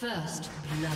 First blood.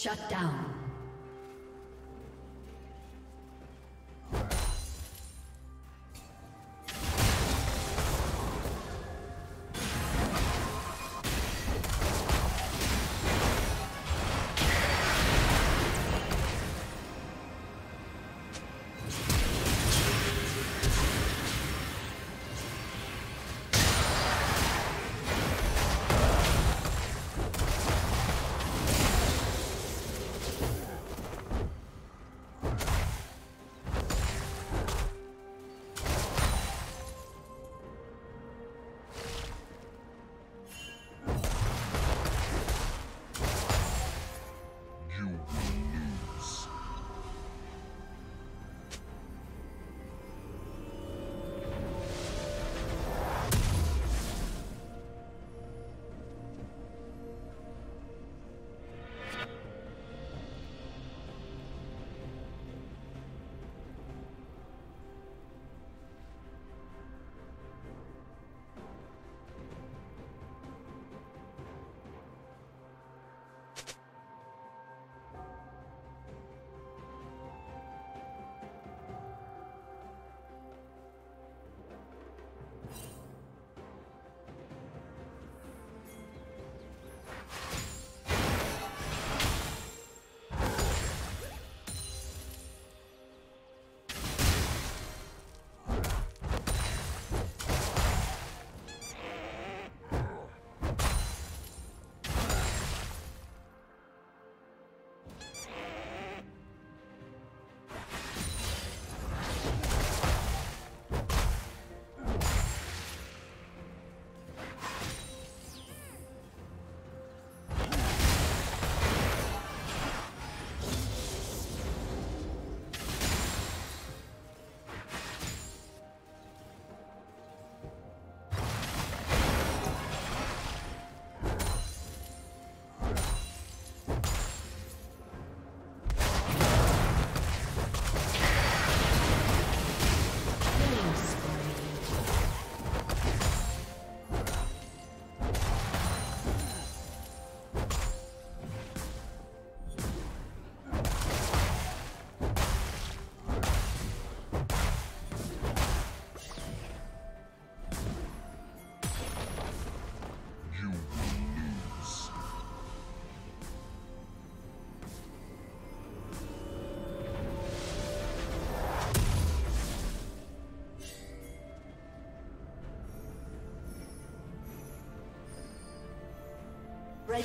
Shut down. Red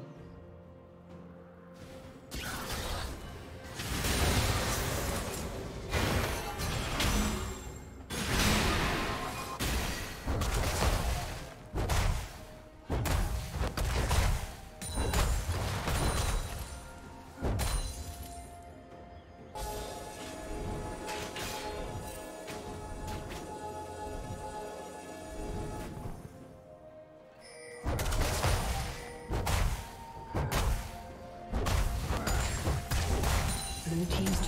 Blue team's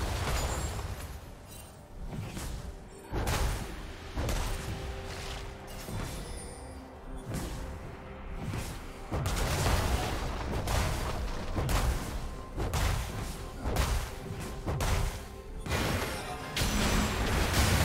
Blue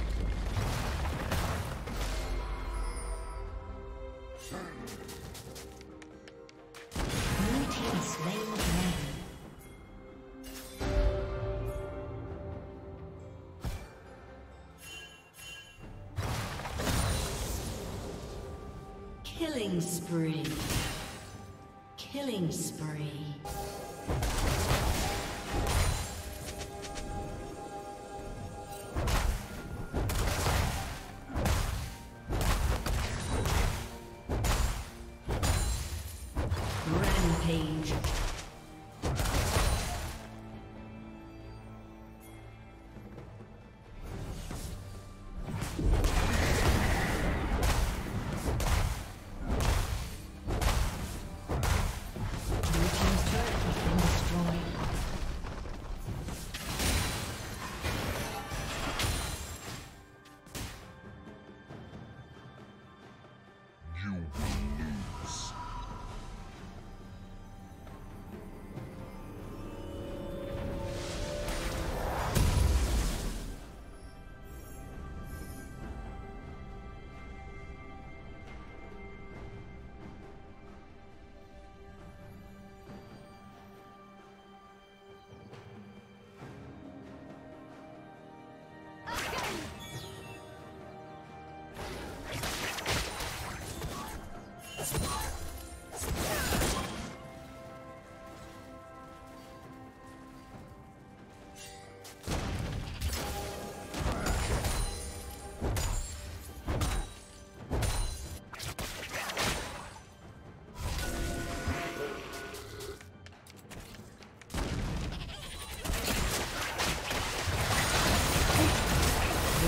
The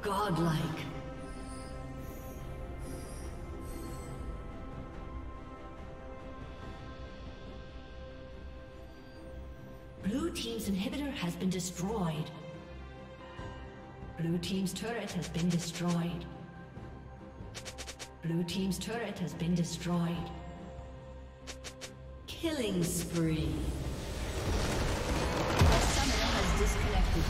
Godlike. Blue team's inhibitor has been destroyed. Blue team's turret has been destroyed. Blue team's turret has been destroyed. Killing spree. The summoner has disconnected.